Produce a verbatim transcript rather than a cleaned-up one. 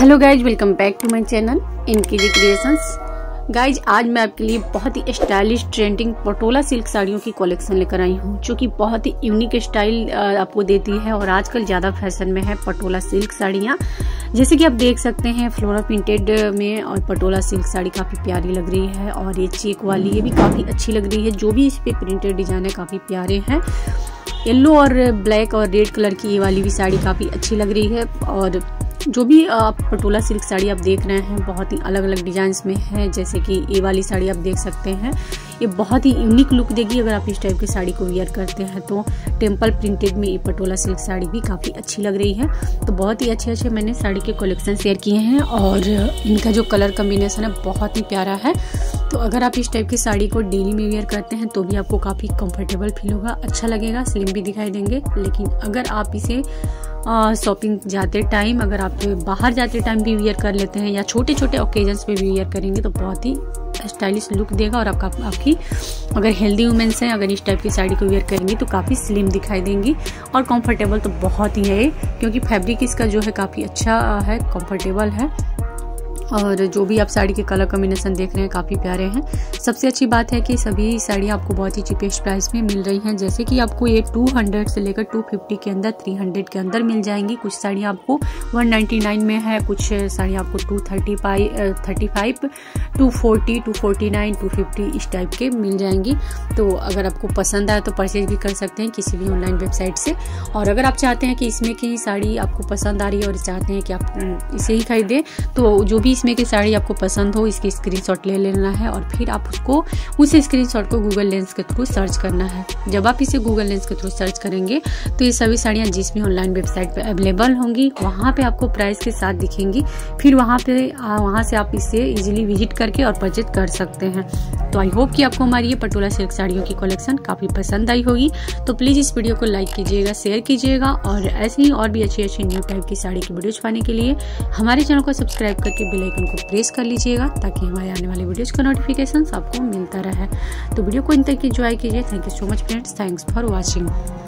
Hello guys, welcome back to my channel इनकी जी creations. Guys आज मैं आपके लिए बहुत ही स्टाइलिश ट्रेंडिंग पटोला सिल्क साड़ियों की कलेक्शन लेकर आई हूँ, जो कि बहुत ही यूनिक स्टाइल आपको देती है और आजकल ज़्यादा फैशन में है पटोला सिल्क साड़ियाँ। जैसे कि आप देख सकते हैं फ्लोरल प्रिंटेड में, और पटोला सिल्क साड़ी काफ़ी प्यारी लग रही है और ये चेक वाली ये भी काफ़ी अच्छी लग रही है। जो भी इस पर प्रिंटेड डिजाइन है काफ़ी प्यारे हैं। येलो और ब्लैक और रेड कलर की ये वाली भी साड़ी काफ़ी अच्छी लग रही है। और जो भी आप पटोला सिल्क साड़ी आप देख रहे हैं बहुत ही अलग अलग डिजाइंस में है। जैसे कि ये वाली साड़ी आप देख सकते हैं, ये बहुत ही यूनिक लुक देगी अगर आप इस टाइप की साड़ी को वेयर करते हैं तो। टेम्पल प्रिंटेड में ये पटोला सिल्क साड़ी भी काफ़ी अच्छी लग रही है। तो बहुत ही अच्छे अच्छे मैंने साड़ी के कलेक्शन शेयर किए हैं और इनका जो कलर कम्बिनेसन है बहुत ही प्यारा है। तो अगर आप इस टाइप की साड़ी को डेली में वेयर करते हैं तो भी आपको काफ़ी कंफर्टेबल फील होगा, अच्छा लगेगा, स्लिम भी दिखाई देंगे। लेकिन अगर आप इसे शॉपिंग जाते टाइम, अगर आप बाहर जाते टाइम भी वेयर कर लेते हैं या छोटे छोटे ओकेजन्स पे भी वेयर करेंगे तो बहुत ही स्टाइलिश लुक देगा। और आपका आपकी अगर हेल्दी वुमेंस हैं, अगर इस टाइप की साड़ी को वेयर करेंगी तो काफ़ी स्लिम दिखाई देंगी और कंफर्टेबल तो बहुत ही है, क्योंकि फैब्रिक इसका जो है काफ़ी अच्छा है, कंफर्टेबल है। और जो भी आप साड़ी के कलर कॉम्बिनेशन देख रहे हैं काफ़ी प्यारे हैं। सबसे अच्छी बात है कि सभी साड़ियाँ आपको बहुत ही चीपेस्ट प्राइस में मिल रही हैं। जैसे कि आपको ये दो सौ से लेकर दो सौ पचास के अंदर, तीन सौ के अंदर मिल जाएंगी। कुछ साड़ियाँ आपको एक सौ निन्यानवे में है, कुछ साड़ियाँ आपको दो सौ पैंतीस, दो सौ चालीस, दो सौ उनचास, दो सौ पचास इस टाइप के मिल जाएंगी। तो अगर आपको पसंद आए तो परचेज भी कर सकते हैं किसी भी ऑनलाइन वेबसाइट से। और अगर आप चाहते हैं कि इसमें की साड़ी आपको पसंद आ रही है और चाहते हैं कि आप इसे ही खरीदें, तो जो भी इसमें की साड़ी आपको पसंद हो इसकी स्क्रीनशॉट ले लेना है और फिर आप उसको उस स्क्रीनशॉट को गूगल लेंस के थ्रू सर्च करना है। जब आप इसे गूगल लेंस के थ्रू सर्च करेंगे तो ये सभी साड़ियाँ जिस भी ऑनलाइन वेबसाइट पे अवेलेबल होंगी वहाँ पे आपको प्राइस के साथ दिखेंगी। फिर वहाँ पे वहाँ से आप इसे इजीली विजिट करके और परचेज कर सकते हैं। तो आई होप कि आपको हमारी ये पटोला सिल्क साड़ियों की कलेक्शन काफ़ी पसंद आई होगी। तो प्लीज़ इस वीडियो को लाइक कीजिएगा, शेयर कीजिएगा और ऐसे ही और भी अच्छी अच्छी न्यू टाइप की साड़ी की वीडियोज़ पाने के लिए हमारे चैनल को सब्सक्राइब करके बेल आइकन को प्रेस कर लीजिएगा, ताकि हमारे आने वाले वीडियोज़ का नोटिफिकेशन आपको मिलता रहे। तो वीडियो को इन तक एंजॉय कीजिए। Thank you so much friends, thanks for watching.